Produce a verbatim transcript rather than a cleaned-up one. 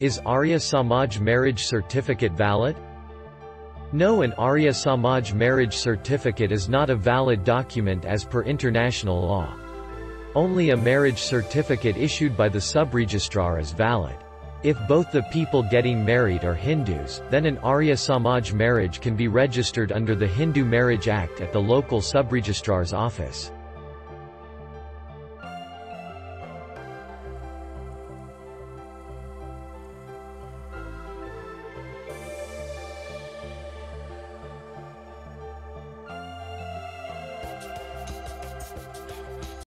Is Arya Samaj marriage certificate valid? No, an Arya Samaj marriage certificate is not a valid document as per international law. Only a marriage certificate issued by the subregistrar is valid. If both the people getting married are Hindus, then an Arya Samaj marriage can be registered under the Hindu Marriage Act at the local subregistrar's office.